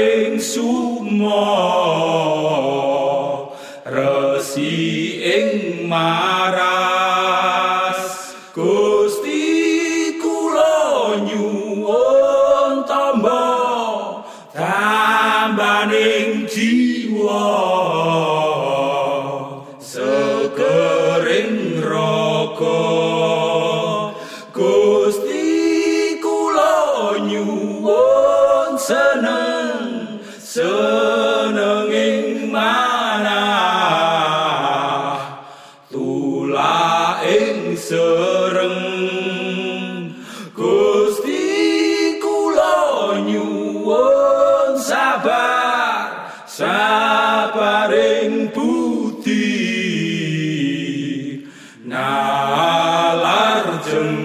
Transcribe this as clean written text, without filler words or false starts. ing sumo resi ing maras Gusti kula nyuwun tamba tambaning jiwa sekering raga Gusti kula nyuwun seneng ing manah tulah ing sereng Gusti kula nyuwun sabar ing budi nalarjeng